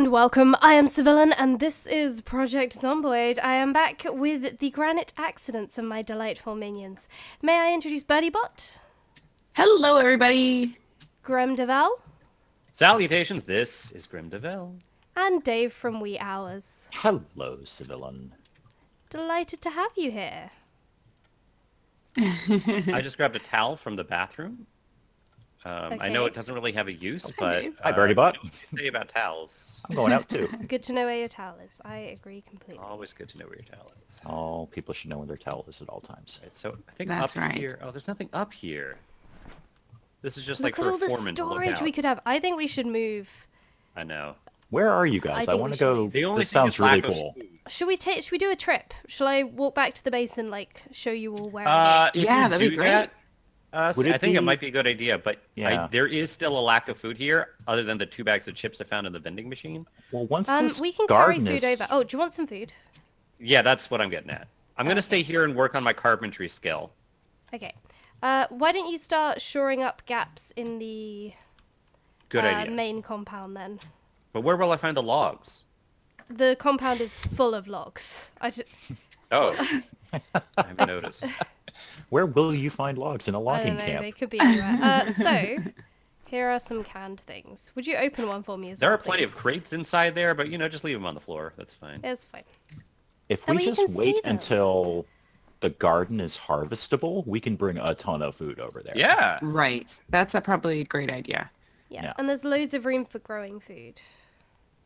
and welcome. I am Civillain and this is Project Zomboid. I am back with the granite accidents and my delightful minions. May I introduce Birdie Bot? Hello everybody! Grim Devel. Salutations, this is Grim Devel. And Dave from Wee Hours. Hello Civillain. Delighted to have you here. I just grabbed a towel from the bathroom. Okay. I know it doesn't really have a use, but... Hi, Birdie Bot. Say about towels. I'm going out, too. Good to know where your towel is. I agree completely. Always good to know where your towel is. All people should know where their towel is at all times. Right, so I think that's up here... Oh, there's nothing up here. This is just, like, for a foreman to look out. Look at all the storage we could have. I think we should move. I know. Where are you guys? I want to go... This sounds really cool. Should we do a trip? Shall I walk back to the base and, like, show you all where it is? Yeah, that'd be great. I think it might be a good idea, but yeah. There is still a lack of food here, other than the 2 bags of chips I found in the vending machine. Well, once this we can carry food over. Oh, do you want some food? Yeah, that's what I'm getting at. I'm going to stay here and work on my carpentry skill. Okay. Why don't you start shoring up gaps in the main compound then? But where will I find the logs? The compound is full of logs. Oh, I haven't noticed. Where will you find logs in a logging camp? They could be anywhere. So, here are some canned things. Would you open one for me as well? There are plenty of crates inside there, but you know, just leave them on the floor. That's fine. It's fine. If we just wait until the garden is harvestable, we can bring a ton of food over there. Yeah. Right. That's probably a great idea. Yeah. And there's loads of room for growing food.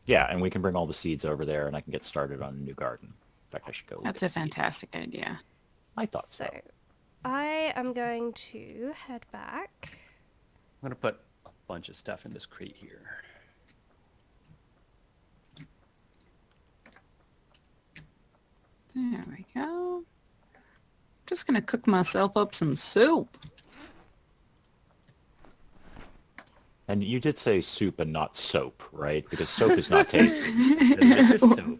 Yeah, and we can bring all the seeds over there, and I can get started on a new garden. In fact, I should go. That's a fantastic idea. I thought so. I am going to head back. I'm going to put a bunch of stuff in this crate here. There we go. Just going to cook myself up some soup. And you did say soup and not soap, right? Because soap is not tasty. Delicious soap.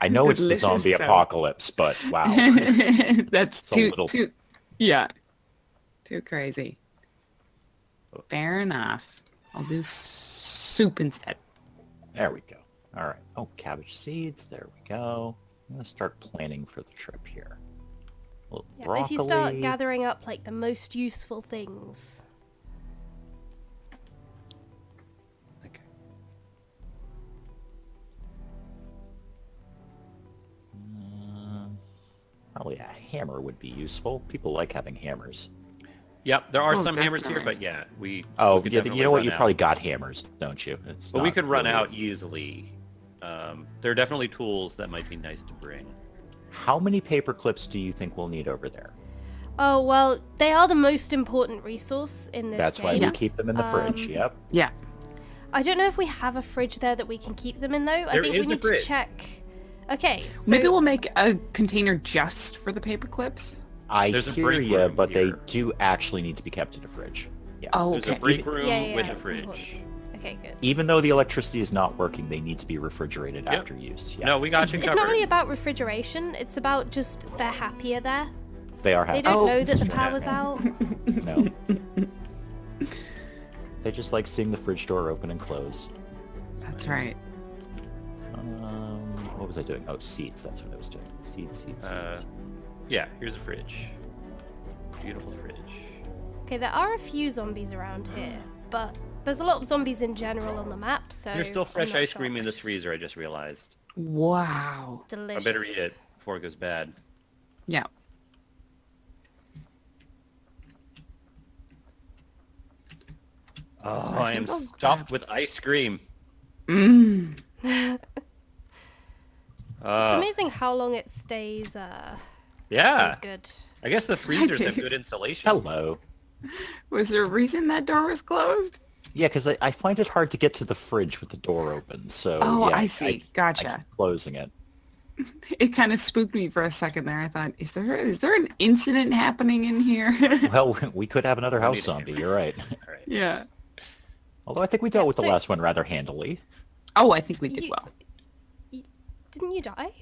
I know it's the zombie apocalypse, but wow. That's too... Yeah, too crazy. Fair enough. I'll do soup instead. There we go. All right. Oh, cabbage seeds. There we go. I'm gonna start planning for the trip here. A little broccoli. If you start gathering up like the most useful things. Okay. Probably a hammer would be useful. People like having hammers. Yep, there are some hammers here, but yeah, we. Oh, yeah, you know what? You probably got hammers, don't you? But we could run out easily. There are definitely tools that might be nice to bring. How many paper clips do you think we'll need over there? Oh well, they are the most important resource in this. That's why we keep them in the fridge. Yep. Yeah. I don't know if we have a fridge there that we can keep them in though. I think we need to check. Okay, so... Maybe we'll make a container just for the paper clips? There's a break room, but they do actually need to be kept in a fridge. Yeah. Oh, okay. There's a break room with a fridge. Important. Okay, good. Even though the electricity is not working, they need to be refrigerated after use. Yeah. No, we got you covered. It's not really about refrigeration, it's about just they're happier there. They are happy. They don't know that the power's out. No. They just like seeing the fridge door open and close. That's right. What was I doing? Oh, seeds. That's what I was doing. Seeds. Yeah, here's a fridge. Beautiful fridge. Okay, there are a few zombies around here, but there's a lot of zombies in general on the map, so... There's still fresh ice cream in this freezer, I just realized. Wow. Delicious. I better eat it before it goes bad. Yeah. Oh, so I am stuffed with ice cream. Mmm. It's amazing how long it stays. Yeah, stays good. I guess the freezers have good insulation. Hello. Was there a reason that door was closed? Yeah, because I find it hard to get to the fridge with the door open. So I see. Gotcha. I keep closing it. It kind of spooked me for a second there. I thought, is there an incident happening in here? Well, we could have another house zombie. You're right. All right. Yeah. Although I think we dealt with the last one rather handily. Oh, I think we did well. Didn't you die?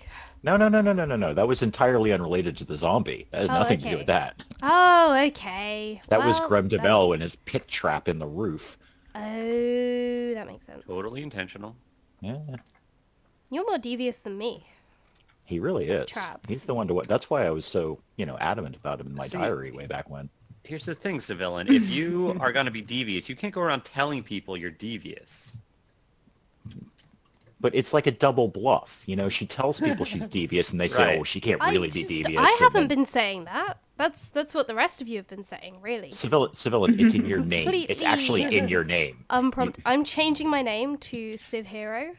No. That was entirely unrelated to the zombie. That had nothing to do with that. Oh, okay. That was Grim Devel and his pit trap in the roof. Oh, that makes sense. Totally intentional. Yeah. You're more devious than me. He really is. Trap. He's the one to what? That's why I was so, you know, adamant about him in my diary way back when. Here's the thing, Civillain. If you are going to be devious, you can't go around telling people you're devious. But it's like a double bluff. You know, she tells people she's devious, and they say, oh, she can't really be devious. I haven't been saying that. That's what the rest of you have been saying, really. Civillain, it's in your name. It's actually in your name. I'm changing my name to Civ Hero.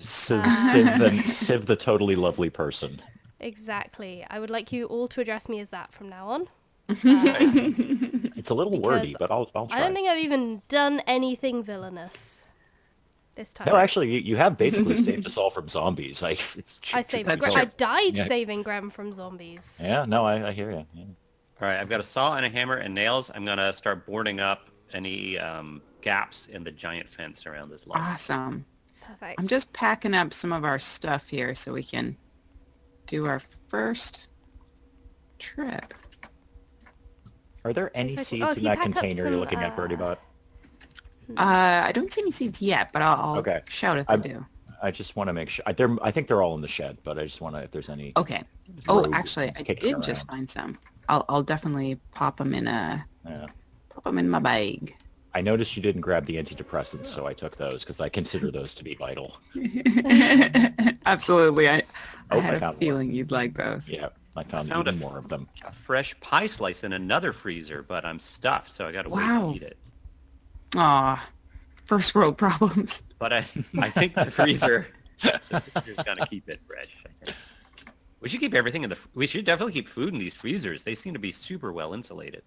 Civ the totally lovely person. Exactly. I would like you all to address me as that from now on. It's a little wordy, but I'll try. I don't think I've even done anything villainous. This time. No, actually, you have basically saved us all from zombies. I died saving Graham from zombies. Yeah, no, I hear you. Yeah. All right, I've got a saw and a hammer and nails. I'm going to start boarding up any gaps in the giant fence around this lot. Awesome. Perfect. I'm just packing up some of our stuff here so we can do our first trip. Are there any seeds in that container you're looking at, Birdie Bot? I don't see any seeds yet, but I'll shout if I do. I just want to make sure. I think they're all in the shed, but I just want to, if there's any... Okay. Oh, actually, I did just find some. I'll definitely pop them in a... Yeah. Pop them in my bag. I noticed you didn't grab the antidepressants, so I took those, because I consider those to be vital. Absolutely. I had a feeling you'd like those. Yeah, I found even more of them. A fresh pie slice in another freezer, but I'm stuffed, so I got to wait to eat it. Aw, first world problems. But I think the freezer is gonna keep it fresh. We should keep everything in the. We should definitely keep food in these freezers. They seem to be super well insulated.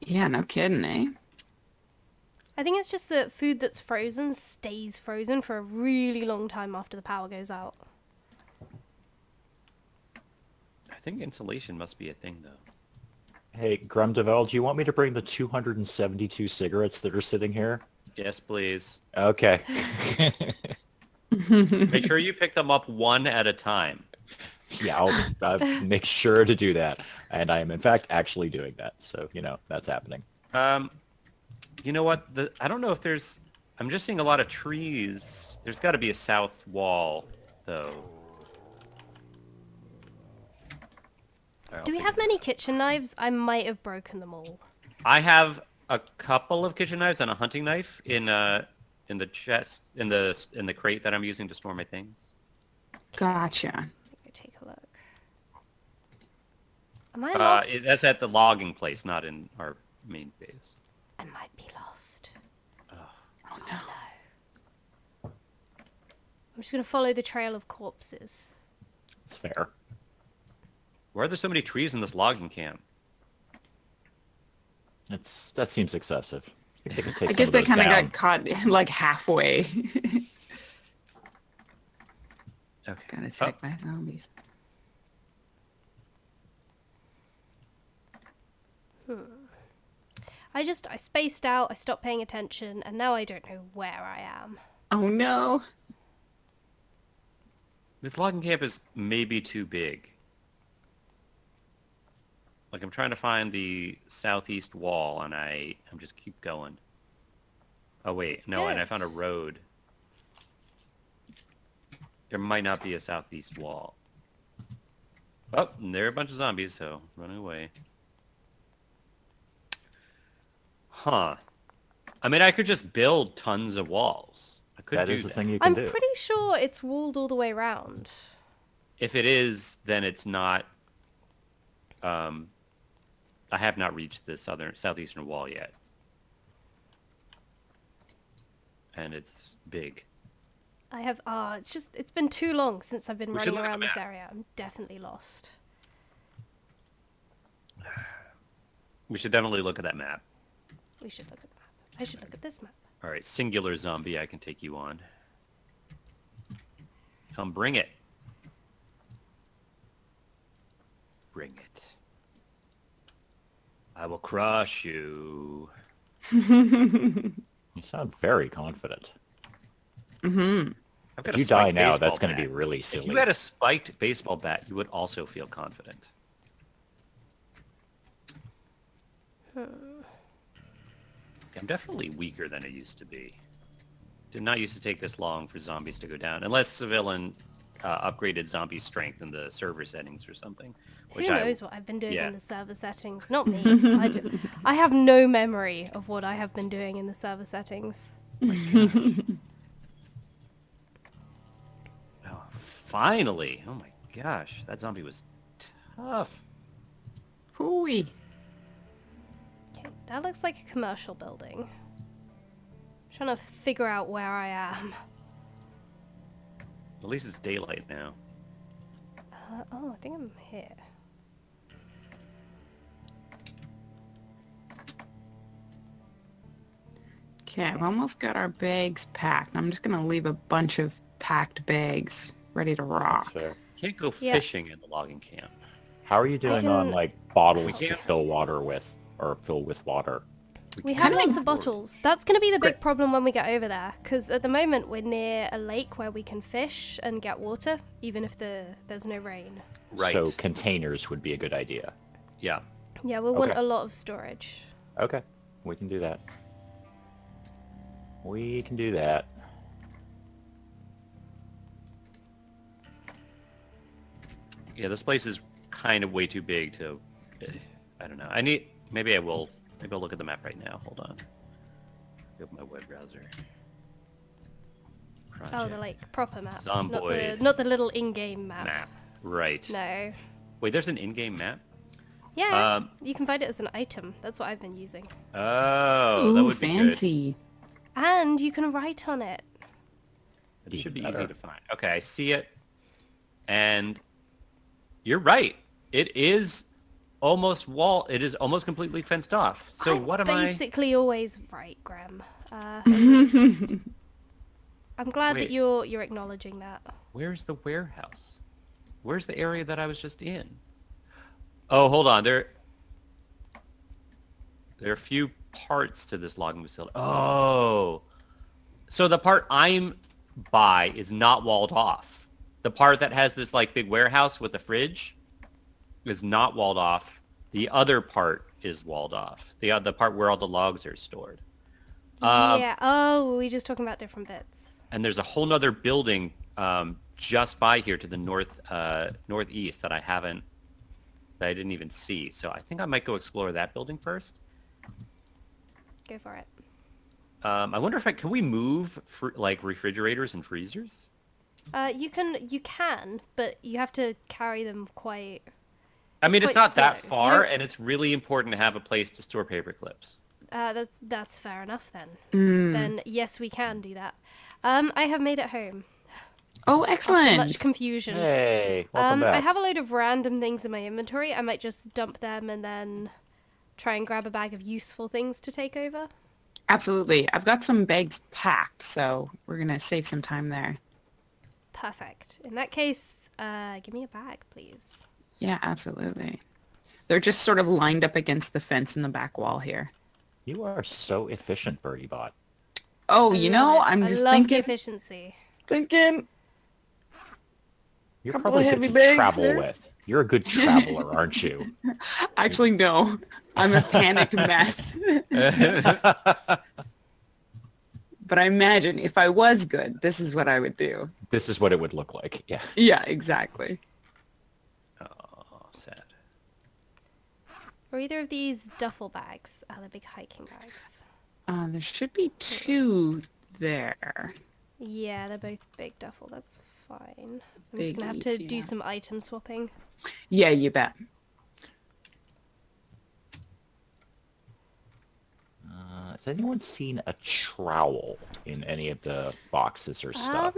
Yeah, no kidding, eh? I think it's just that food that's frozen stays frozen for a really long time after the power goes out. I think insulation must be a thing, though. Hey, Gremdavel, do you want me to bring the 272 cigarettes that are sitting here? Yes, please. Okay. Make sure you pick them up one at a time. Yeah, I'll make sure to do that. And I am, in fact, actually doing that. So, you know, that's happening. You know what? I don't know if there's... I'm just seeing a lot of trees. There's got to be a south wall, though. Do we have many kitchen knives? I might have broken them all. I have a couple of kitchen knives and a hunting knife in the chest in the crate that I'm using to store my things. Gotcha. Go take a look. Am I lost? That's at the logging place, not in our main base. I might be lost. Oh no! I'm just gonna follow the trail of corpses. It's fair. Why are there so many trees in this logging camp? That seems excessive. I guess they kind of got caught like halfway. Okay. Gotta check my zombies. I spaced out, I stopped paying attention, and now I don't know where I am. Oh no! This logging camp is maybe too big. Like, I'm trying to find the southeast wall, and I'm just keep going. Oh, wait. That's good. And I found a road. There might not be a southeast wall. Oh, and there are a bunch of zombies, so running away. Huh. I mean, I could just build tons of walls. I could do that. That is the thing you can do. I'm pretty sure it's walled all the way around. If it is, then it's not... I have not reached the southeastern wall yet, and it's big. I have it's been too long since I've been running around this area. I'm definitely lost. We should definitely look at that map. We should look at the map. I should look at this map. All right, singular zombie, I can take you on. Come, bring it. Bring it. I will crush you. You sound very confident. Mm-hmm. If you die now, that's going to be really silly. If you had a spiked baseball bat, you would also feel confident. I'm definitely weaker than I used to be. Did not used to take this long for zombies to go down, unless Civillain upgraded zombie strength in the server settings or something. Which Who knows what I've been doing in the server settings? Not me. I have no memory of what I have been doing in the server settings. Oh, finally! Oh my gosh, that zombie was tough. Hooey. Okay, that looks like a commercial building. Trying to figure out where I am. At least it's daylight now. Oh, I think I'm here. Okay, I've almost got our bags packed. I'm just going to leave a bunch of packed bags ready to rock. Sure. Can't go fishing in the logging camp. How are you doing on, like, bottles to fill water with, or fill with water? We have lots of bottles. That's going to be the big problem when we get over there, because at the moment we're near a lake where we can fish and get water, even if there's no rain. Right. So containers would be a good idea. Yeah. Yeah, we'll want a lot of storage. Okay. We can do that. We can do that. Yeah, this place is kind of way too big to... I don't know. I need... Maybe I will... Maybe I'll look at the map right now. Hold on. Open my web browser. Project. Oh, the like proper map. Zomboid. Not the little in-game map. Right. No. Wait, there's an in-game map? Yeah. You can find it as an item. That's what I've been using. Oh, ooh, that would be fancy. Good. And you can write on it. It should be easy to find. Okay, I see it. And you're right. It is. It is almost completely fenced off. So what am I? Basically, always right, Graham. I'm glad that you're acknowledging that. Where's the warehouse? Where's the area that I was just in? Oh, hold on. There are a few parts to this logging facility. Oh, so the part I'm by is not walled off. The part that has this like big warehouse with a fridge is not walled off. The other part is walled off. The part where all the logs are stored. Yeah. Oh, we're just talking about different bits. And there's a whole nother building just by here to the northeast that I didn't even see. So I think I might go explore that building first. Go for it. I wonder if can we move like refrigerators and freezers? You can, but you have to carry them quite. I mean, it's not that far, and it's really important to have a place to store paper clips. That's fair enough, then. Mm. Then, yes, we can do that. I have made it home. Oh, excellent. After much confusion. Hey, welcome back. I have a load of random things in my inventory. I might just dump them and then try and grab a bag of useful things to take over. Absolutely. I've got some bags packed, so we're going to save some time there. Perfect. In that case, give me a bag, please. Yeah, absolutely. They're just sort of lined up against the fence in the back wall here. You are so efficient, Birdie Bot. Oh, you know, I'm just thinking. I love the efficiency. Thinking. You're probably good to travel with. You're a good traveler, aren't you? Actually, no. I'm a panicked mess. But I imagine if I was good, this is what I would do. This is what it would look like. Yeah. Yeah, exactly. Are either of these duffel bags? Oh, the big hiking bags. There should be two there. Yeah, they're both big duffel. That's fine. I'm just going to have to do some item swapping. Yeah, you bet. Has anyone seen a trowel in any of the boxes or stuff?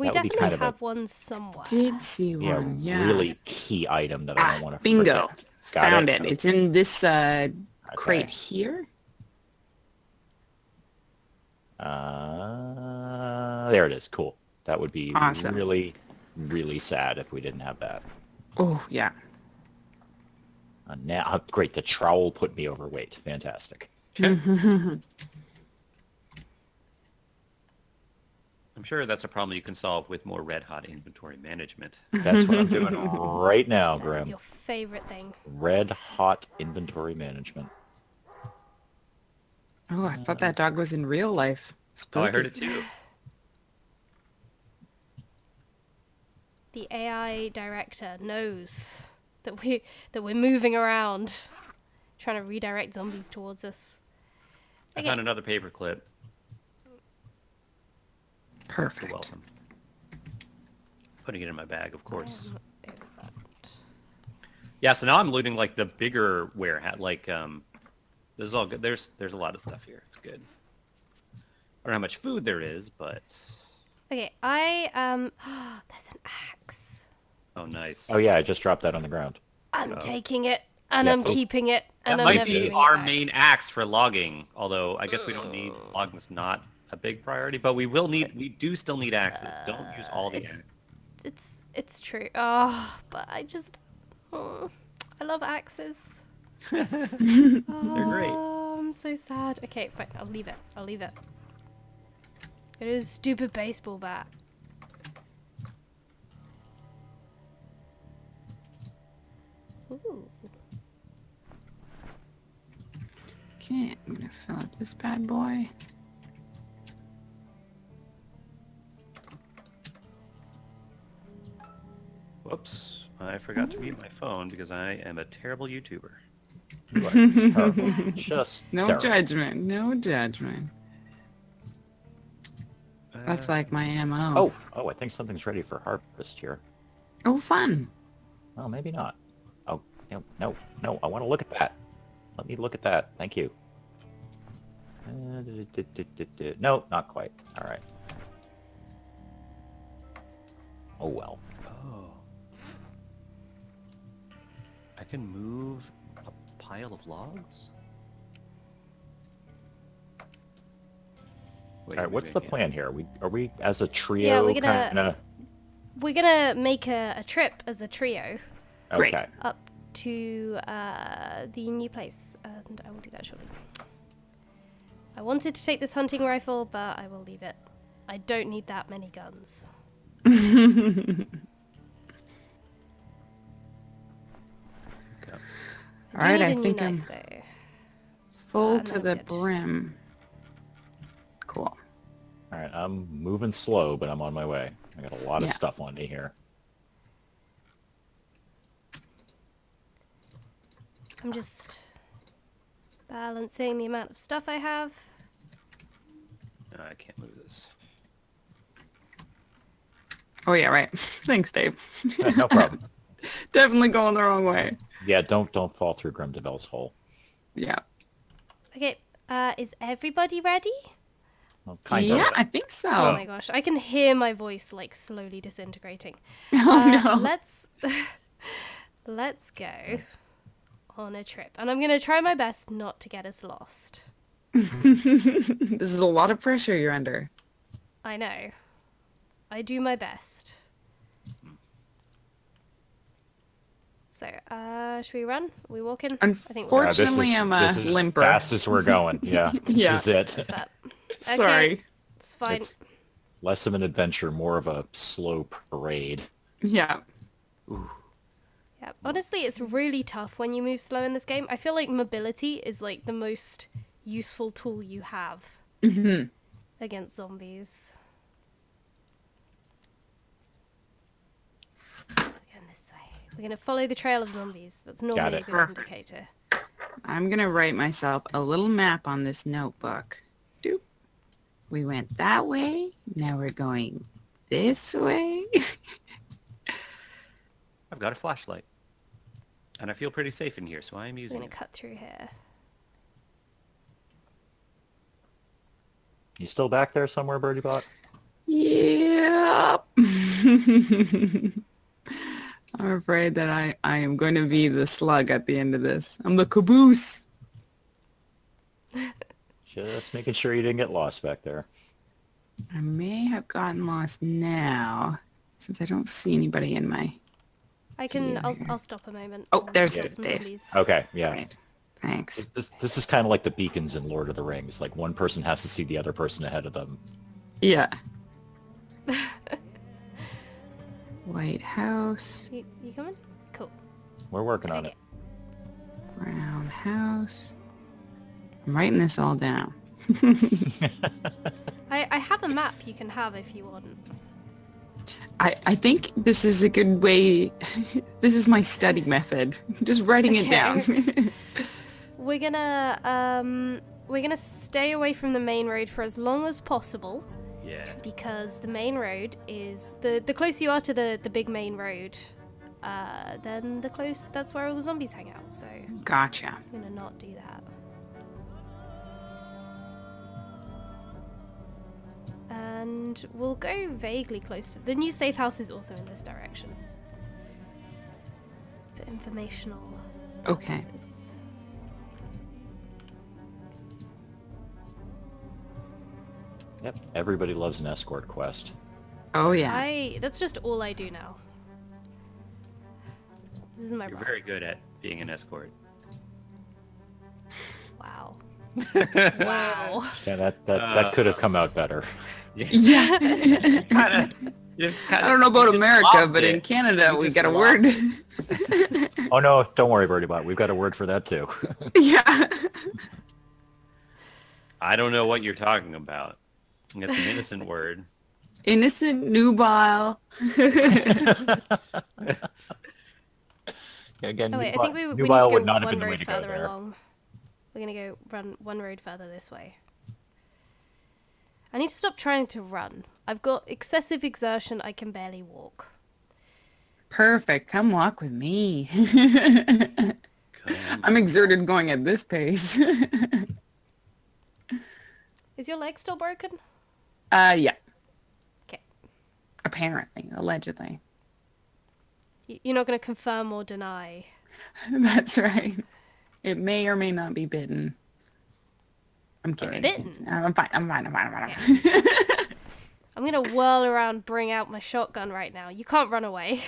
We definitely have one somewhere. Did see one, yeah. Really key item that I don't want to forget. Bingo. Found it. It's in this crate here. There it is. Cool. That would be awesome. Really, really sad if we didn't have that. Oh, yeah. Now, great. The trowel put me overweight. Fantastic. I'm sure that's a problem you can solve with more red-hot inventory management. That's what I'm doing right now, Grim. That's your favorite thing. Red-hot inventory management. Oh, I thought that dog was in real life. Spooky. Oh, I heard it too. the AI director knows that we're moving around, trying to redirect zombies towards us. Okay. I found another paperclip. Perfect. You're welcome. Putting it in my bag, of course. Yeah, so now I'm looting like the bigger warehouse. Like, this is all good. There's a lot of stuff here. It's good. I don't know how much food there is, but. Okay, oh, there's an axe. Oh, nice. Oh yeah, I just dropped that on the ground. I'm taking it, and I'm keeping it, and I'm never giving it back. That might be our main axe for logging. Although I guess we don't need logging. It's not a big priority, but we will need. We do still need axes. Don't use all the axes. It's true. Oh, but I just. Oh, I love axes. They're great. Oh, I'm so sad. Okay, fine. I'll leave it. I'll leave it. It is a stupid baseball bat. Ooh. Okay, I'm gonna fill up this bad boy. Whoops. I forgot to mute my phone because I am a terrible YouTuber. Terrible. Just no terrible. Judgment. No judgment. That's like my MO. Oh, I think something's ready for harvest here. Oh, fun. Well, maybe not. Oh, no. I want to look at that. Let me look at that. Thank you. No, not quite. All right. Oh, well. I can move a pile of logs? Alright, what's the plan here? Are we as a trio? Yeah, we're gonna make a trip as a trio. Okay. Up to the new place, and I will do that shortly. I wanted to take this hunting rifle, but I will leave it. I don't need that many guns. All right, I think I'm full to the brim. Cool. All right, I'm moving slow, but I'm on my way. I got a lot of stuff on me here. I'm just balancing the amount of stuff I have. No, I can't move this. Oh yeah, right. Thanks, Dave. No problem. Definitely going the wrong way. Yeah, don't fall through Grim Devel's hole. Yeah. Okay, is everybody ready? Well, kind of. Yeah, I think so. Oh my gosh, I can hear my voice like slowly disintegrating. Oh no. Let's go on a trip, and I'm gonna try my best not to get us lost. This is a lot of pressure you're under. I know. I do my best. So, should we run? Are we walking? Unfortunately, I'm a limper. As fast as we're going. Yeah, this is it. Okay. Sorry. It's fine. It's less of an adventure, more of a slow parade. Yeah. Ooh. Yeah. Honestly, it's really tough when you move slow in this game. I feel like mobility is like the most useful tool you have against zombies. We're going to follow the trail of zombies. That's normally a good indicator. I'm going to write myself a little map on this notebook. Doop. We went that way. Now we're going this way. I've got a flashlight. And I feel pretty safe in here, so I am using it. I'm going to cut through here. You still back there somewhere, Birdie Bot? Yeah. I'm afraid that I am going to be the slug at the end of this. I'm the caboose. Just making sure you didn't get lost back there. I may have gotten lost now, since I don't see anybody in my... I'll stop a moment. Oh, there's Dave. Okay, yeah. Right. Thanks. This is kind of like the beacons in Lord of the Rings. Like, one person has to see the other person ahead of them. Yeah. White house. You coming? Cool. We're working on it. Brown house. I'm writing this all down. I have a map you can have if you want. I think this is a good way. This is my study method. Just writing it down. We're gonna stay away from the main road for as long as possible. Yeah. Because the main road is the closer you are to the big main road, then the close that's where all the zombies hang out. So. Gotcha. I'm gonna not do that. And we'll go vaguely close to the new safe house is also in this direction. For informational purposes. Okay. Yep, everybody loves an escort quest. Oh yeah. That's just all I do now. This is my problem. You're very good at being an escort. Wow. Wow. Yeah, that could have come out better. Yeah. I don't know about America, but in Canada we got a word. Oh no, don't worry, Birdie Bot. We've got a word for that too. Yeah. I don't know what you're talking about. That's an innocent word. Innocent, nubile. Again, I think we nubile would not have been the way to go there. We're gonna go run one road further this way. I need to stop trying to run. I've got excessive exertion. I can barely walk. Perfect. Come walk with me. I'm exerted going at this pace. Is your leg still broken? Yeah. Okay. Apparently, allegedly. You're not going to confirm or deny. That's right. It may or may not be bitten. I'm kidding. Bitten? I'm fine. Okay. I'm going to whirl around, bring out my shotgun right now. You can't run away.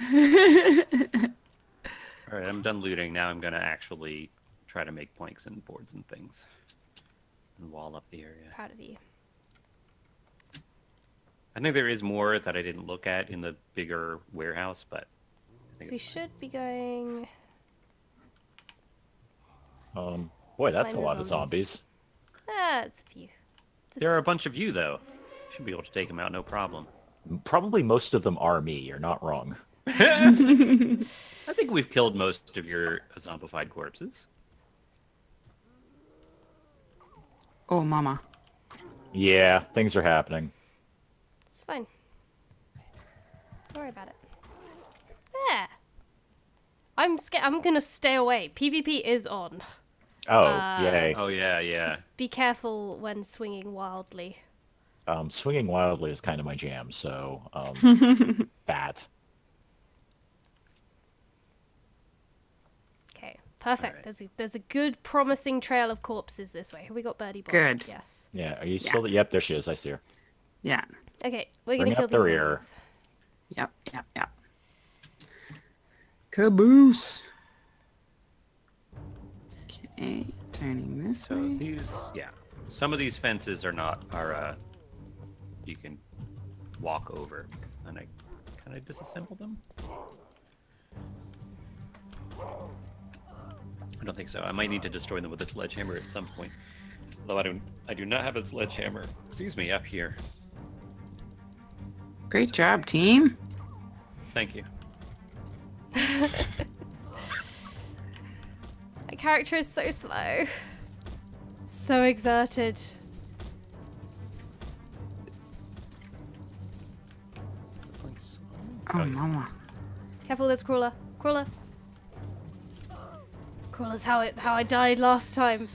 All right, I'm done looting. Now I'm going to actually try to make planks and boards and things. And wall up the area. Proud of you. I think there is more that I didn't look at in the bigger warehouse, but I think so we should be going. Boy, that's a lot of zombies. Ah, it's a few. There are a bunch of you though. Should be able to take them out, no problem. Probably most of them are me. You're not wrong. I think we've killed most of your zombified corpses. Oh, mama. Yeah, things are happening. It's fine. Don't worry about it. There. I'm scared. I'm gonna stay away. PvP is on. Oh, yay. Oh, yeah, yeah. Just be careful when swinging wildly. Swinging wildly is kind of my jam, so... bat. Perfect. Right. There's a good promising trail of corpses this way. Have we got Birdie Bot? Good. Yes. Yeah. Are you still? Yep. There she is. I see her. Yeah. Okay. We're gonna kill these zombies. Yep. Yep. Yep. Caboose. Okay. Turning this way. Yeah. Some of these fences are you can walk over, and I kind of disassemble them. I don't think so. I might need to destroy them with a sledgehammer at some point. Although I do not have a sledgehammer. Excuse me, up here. Great job, team. Thank you. My character is so slow. So exerted. Oh, mama. Careful, there's Crawler. Crawler. Crawler's how I died last time.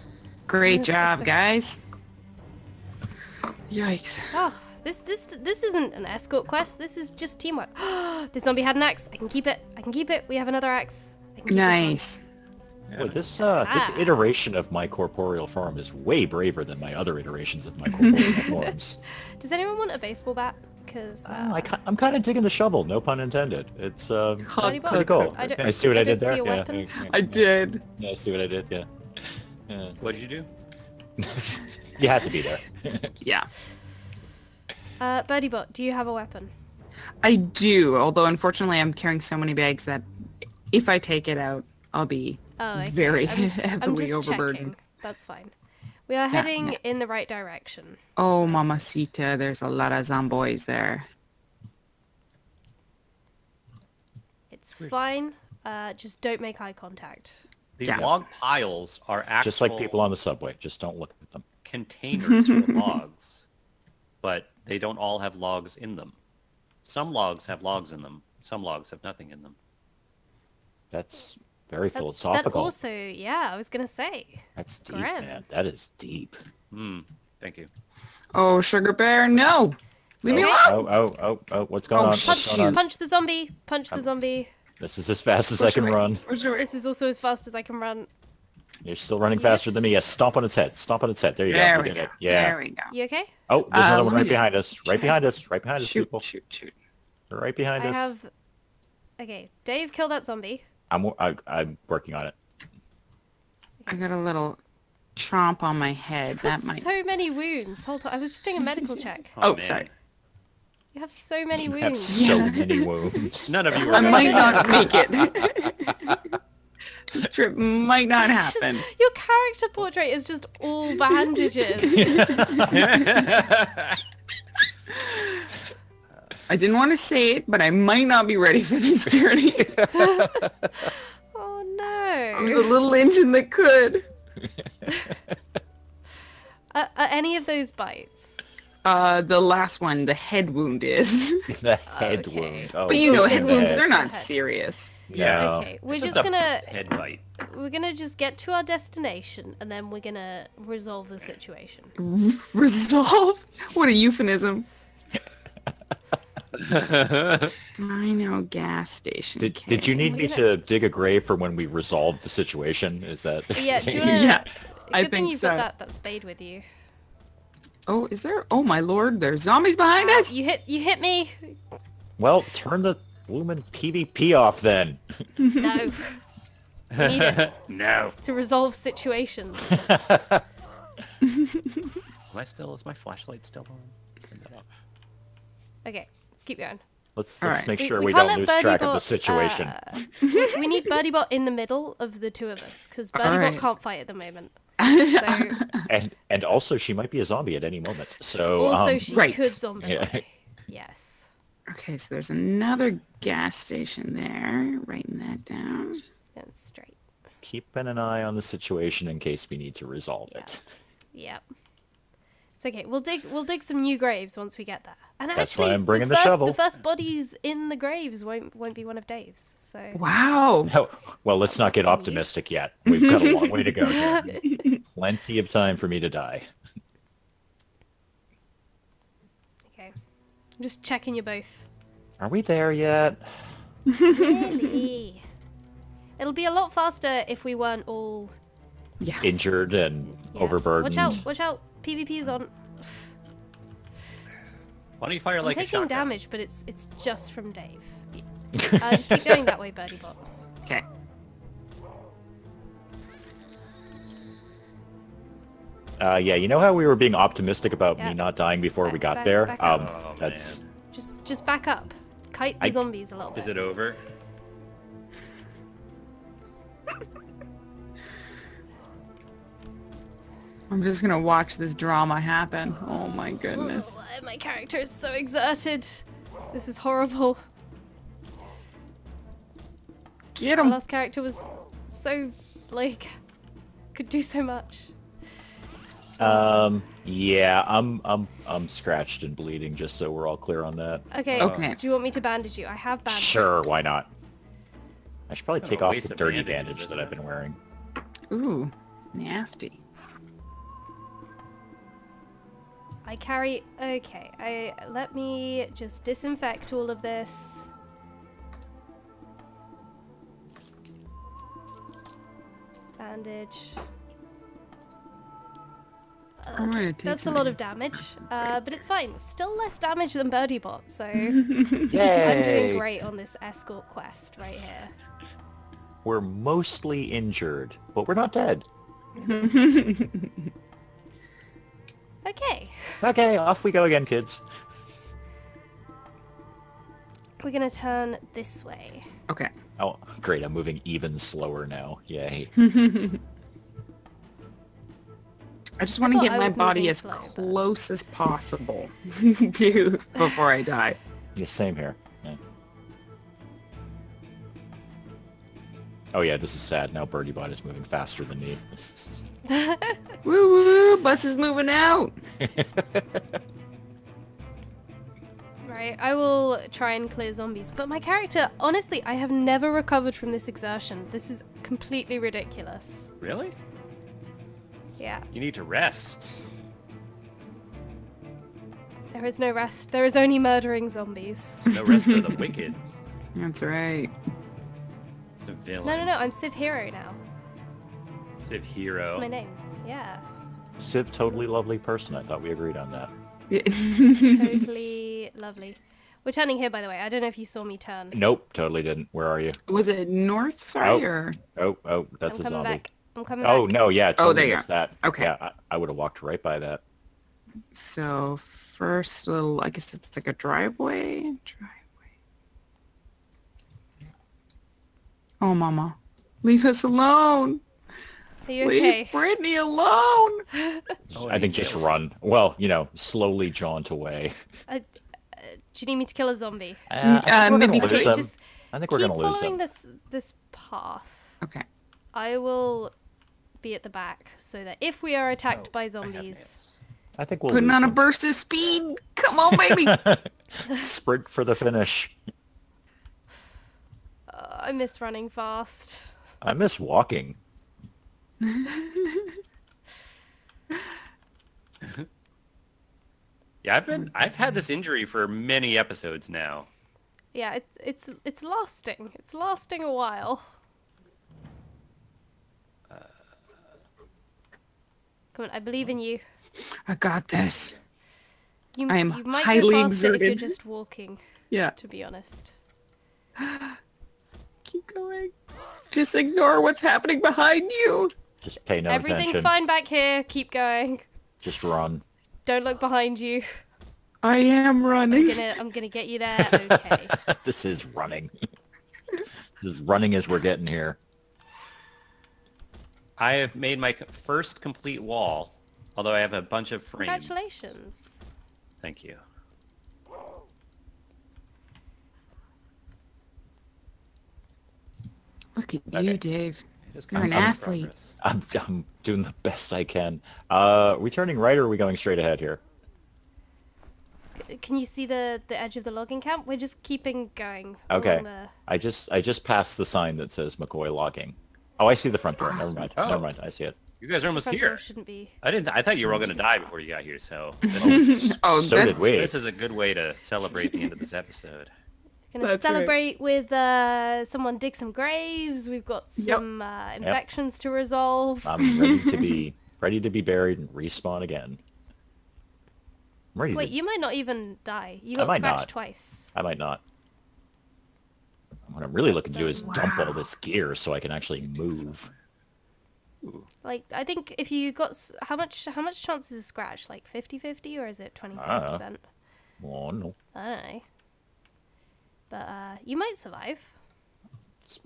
Great job, guys. Yikes. Oh, this isn't an escort quest. This is just teamwork. This zombie had an axe. I can keep it. I can keep it. We have another axe. I can keep nice. This, boy, this iteration of my corporeal form is way braver than my other iterations of my corporeal forms. Does anyone want a baseball bat? Because I'm kind of digging the shovel. No pun intended. It's pretty cool. I see what I did there. Yeah. I did. Yeah, I see what I did. Yeah. What did you do? You had to be there. Yeah. Birdie Bot, do you have a weapon? I do. Although unfortunately, I'm carrying so many bags that if I take it out, I'll be very heavily overburdened. Checking. That's fine. We are heading in the right direction. Oh, mamacita, there's a lot of zombies there. It's fine. Just don't make eye contact. These log piles are actual... Just like people on the subway. Just don't look at them. Containers with logs. But they don't all have logs in them. Some logs have logs in them. Some logs have nothing in them. That's very philosophical. That also, I was going to say. That's deep, man. That is deep. Thank you. Oh, Sugar Bear, no! Leave me alone! Oh, what's going on? Punch the zombie! Punch the zombie. This is as fast as I can run. This is also as fast as I can run. You're still running faster than me. Yes, stomp on its head. Stomp on its head. There you go. You did it. Yeah. There we go. You okay? Oh, there's another one right behind us. Right behind us. Right behind us, people. Shoot. They're right behind us. Okay, Dave, kill that zombie. I'm working on it. I got a little chomp on my head. That might... so many wounds. Hold on. I was just doing a medical check. Oh, sorry. You have so many wounds. You have so many wounds. None of you are I might not make it. This trip might not happen. Just, your character portrait is just all bandages. I didn't want to say it, but I might not be ready for this journey. Oh, no. I'm the little engine that could. Are any of those bites? The last one, the head wound is. The head wound. Oh, but you know, head wounds, they're not serious. Yeah. Okay, we're just gonna... head bite. We're gonna just get to our destination, and then we're gonna resolve the situation. Resolve? What a euphemism. Dino gas station. Did you need me to dig a grave for when we resolve the situation? Is that... Yeah, do you wanna... Yeah, I think so. Good thing you've got that spade with you. Oh, is there? Oh my lord! There's zombies behind us. You hit me. Well, turn the bloomin' PvP off then. No. Need it. No. To resolve situations. Is my flashlight still on? Turn that off. Okay, let's keep going. Let's make sure we don't lose track of the situation. We need Birdie Bot in the middle of the two of us because Birdie Bot can't fight at the moment. So... and also she might be a zombie at any moment. So also she could zombie. Yeah. Yes. Okay, so there's another gas station there. Writing that down. That's straight. Keeping an eye on the situation in case we need to resolve it. Yep. It's okay. We'll dig some new graves once we get there. And that's actually, why I'm bringing the shovel. The first bodies in the graves won't be one of Dave's. So. Wow. No. Well, let's not get optimistic yet. We've got a long way to go here. Plenty of time for me to die. Okay. I'm just checking you both. Are we there yet? Really? It'll be a lot faster if we weren't all... injured and overburdened. Watch out. PvP's on. Why don't you fire like a shotgun? I'm taking damage, but it's just from Dave. Just keep going that way, Birdie Bot. Okay. Yeah, you know how we were being optimistic about me not dying before we got there? That's... Just back up. Kite the zombies a little bit. Is it over? I'm just gonna watch this drama happen. Oh my goodness. Oh, my character is so exerted. This is horrible. Get him! Our last character was so, like, could do so much. Yeah, I'm scratched and bleeding, just so we're all clear on that. Okay. Do you want me to bandage you? I have bandages. Sure, why not? I should probably take off the dirty bandage that I've been wearing. Ooh, nasty. I carry... Okay, let me just disinfect all of this. Bandage. That's a lot of damage, but it's fine. Still less damage than Birdie Bot, so I'm doing great on this escort quest right here. We're mostly injured, but we're not dead. Okay. Okay, off we go again, kids. We're gonna turn this way. Okay. Oh, great, I'm moving even slower now. Yay. I just want to get my body as close as possible before I die. Yeah, same here. Yeah. Oh yeah, this is sad. Now Birdie Bot is moving faster than me. Woo woo woo! Bus is moving out! Right, I will try and clear zombies. But my character, honestly, I have never recovered from this exertion. This is completely ridiculous. Really? Yeah. You need to rest. There is no rest. There is only murdering zombies. No rest for the wicked. That's right. Civillain. No, no, no. I'm Civ Hero now. Civ Hero. That's my name. Yeah. Civ totally lovely person. I thought we agreed on that. Totally lovely. We're turning here, by the way. I don't know if you saw me turn. Nope, totally didn't. Where are you? Was it north side or? Oh, oh, that's a zombie. I'm coming back. Oh no, yeah. Totally there you are. That. Okay. Yeah, I would have walked right by that. So first little, I guess it's like a driveway. Oh, Mama, leave us alone. Are you okay? Leave Brittany alone. I think just run. Well, you know, slowly jaunt away. Do you need me to kill a zombie? I think we're going to lose them. Keep following this path. Okay. I will be at the back so that if we are attacked by zombies, I think we'll putting on a burst of speed. Come on, baby. Sprint for the finish. I miss running fast. I miss walking. Yeah, I've had this injury for many episodes now. Yeah, it's lasting. It's lasting a while. Come on, I believe in you. I got this. You might highly go faster if you're just walking. Yeah. To be honest. Keep going. Just ignore what's happening behind you. Just pay no attention. Everything's fine back here. Keep going. Just run. Don't look behind you. I am running. I'm gonna get you there. Okay. This is running. This is running as we're getting here. I have made my first complete wall, although I have a bunch of frames. Congratulations. Thank you. Look at you, Dave. You're an athlete. I'm doing the best I can. Are we turning right or are we going straight ahead here? Can you see the edge of the logging camp? We're just keeping going. Okay. I just passed the sign that says McCoy Logging. Oh, I see the front door. Never mind. Oh. Never mind. I see it. You guys are almost here. Shouldn't be. I thought you were all going to die before you got here, so. So did we. This is a good way to celebrate the end of this episode. Gonna celebrate with someone dig some graves. We've got some infections to resolve. I'm ready to be buried and respawn again. Wait, you might not even die. You got scratched twice. I might not. What I'm really looking to do is dump all this gear so I can actually move. Ooh. Like, I think if you got how much chance is a scratch? Like 50-50 or is it 25%? Oh no. I don't know. But you might survive.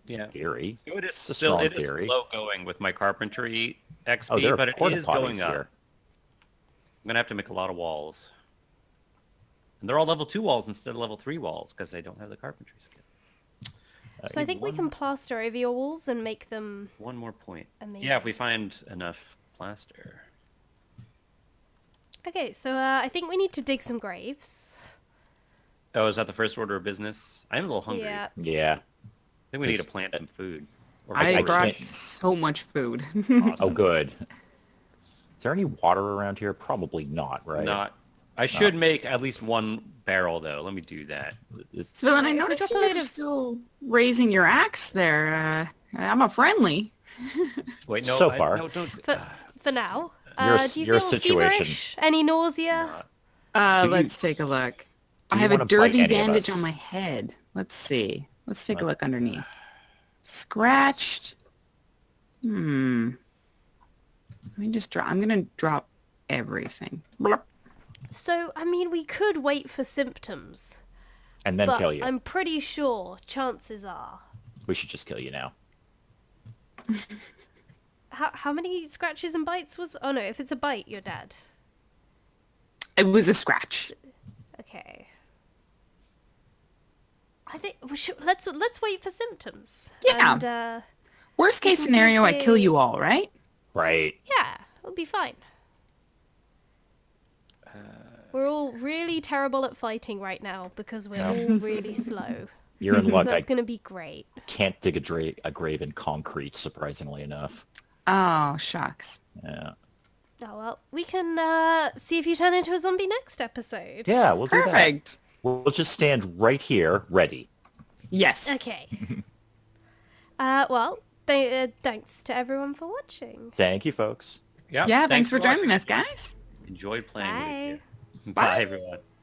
Yeah, theory. So it is still it is low going with my carpentry XP, but it is going up. I'm gonna have to make a lot of walls, and they're all level 2 walls instead of level 3 walls because I don't have the carpentry skill. So I think we can plaster over your walls and make them. One more point. Amazing. Yeah, if we find enough plaster. Okay, so I think we need to dig some graves. Oh, is that the first order of business? I'm a little hungry. Yeah. I think we need to plant some food. Or I brought so much food. Awesome. Oh, good. Is there any water around here? Probably not, right? I should make at least one barrel, though. Let me do that. Civillain, I noticed you're still raising your axe there. I'm a friendly. Wait, no. So far. No, don't... for now. Do you feel feverish? Any nausea? Let's take a look. I have a dirty bandage on my head. Let's see. Let's take a look underneath. Scratched. Let me just drop. I'm going to drop everything. So, I mean, we could wait for symptoms. And then kill you. I'm pretty sure chances are. We should just kill you now. How many scratches and bites was... Oh, no. If it's a bite, you're dead. It was a scratch. Okay. I think we should, let's wait for symptoms. Yeah. And, Worst case scenario, I kill you all, right? Right. Yeah, it'll be fine. We're all really terrible at fighting right now because we're all really slow. You're in luck. So that's going to be great. Can't dig a grave in concrete, surprisingly enough. Oh, shucks. Yeah. Oh, well, we can see if you turn into a zombie next episode. Yeah, we'll do that. We'll just stand right here, ready. Yes. Okay. Well, thanks to everyone for watching. Thank you, folks. Yeah, thanks for joining us, guys. Enjoy playing with you. Bye, everyone.